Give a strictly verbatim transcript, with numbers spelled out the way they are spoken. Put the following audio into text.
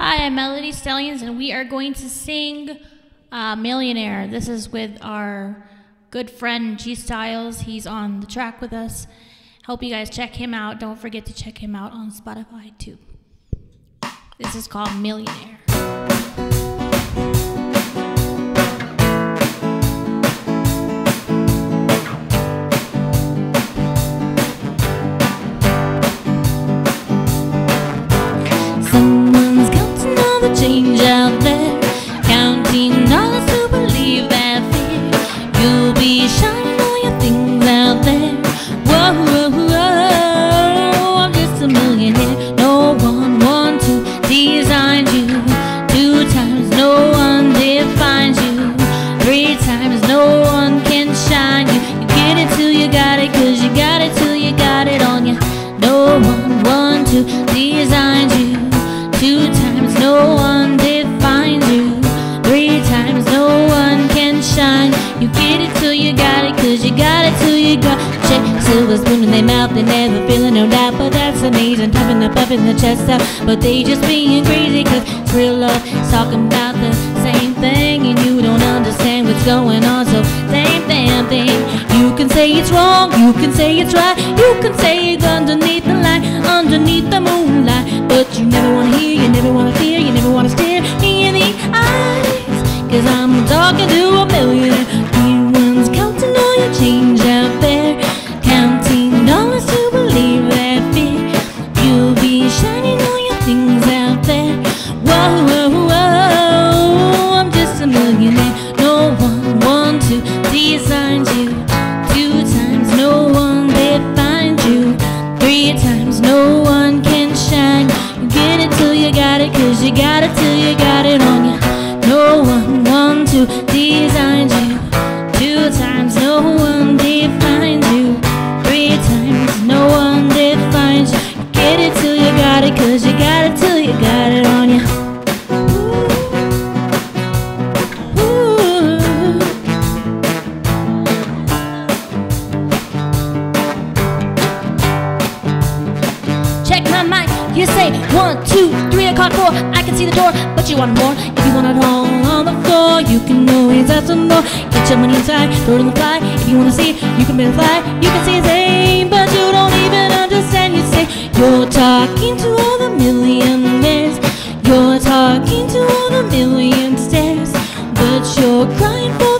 Hi, I'm Melody Stalians, and we are going to sing uh, Millionaire. This is with our good friend G-Stylez. He's on the track with us. Hope you guys check him out. Don't forget to check him out on Spotify too. This is called Millionaire. Someone's got to know the change out there, counting dollars to believe that fear. You'll be shining all your things out there. Whoa, whoa, whoa, I'm just a millionaire. No one wants to design you. Two times no one defines you. Three times no one can shine you. You get it till you got it, cause you got it till you got it on you. No one wants to design you. Two times no one defines you. Three times no one can shine. You get it till you got it, cause you got it till you got it. Check silver spoon in their mouth, they never feeling no doubt. But that's amazing, popping up up in the chest out. But they just being crazy, cause it's real love. It's talking about the same thing, and you don't understand what's going on. So same damn thing. You can say it's wrong, you can say it's right, you can say it's underneath the light, underneath the moonlight. But you never wanna hear, you never wanna fear, you never wanna stare me in the eyes, cause I'm talking to a millionaire. Everyone's counting all your change out there, counting dollars to believe that fear. You'll be shining all your things out there. Whoa, whoa, whoa, I'm just a millionaire. No one wants to design you. Two times no one defines you. Three times no one can shine. Get it till you got it, cause you got it till you got it on you. No one wants to design you. Two times no one defines you. Three times no one defines you. Get it till you got it, cause you got it till you got it on you. You say one, two, three, I caught four. I can see the door, but you want more. If you want it all on the floor, you can always ask some more. Get your money inside, throw it on the fly. If you wanna see it, you can be the fly. You can see his aim, but you don't even understand. You say you're talking to all the millionaires, you're talking to all the million stairs, but you're crying for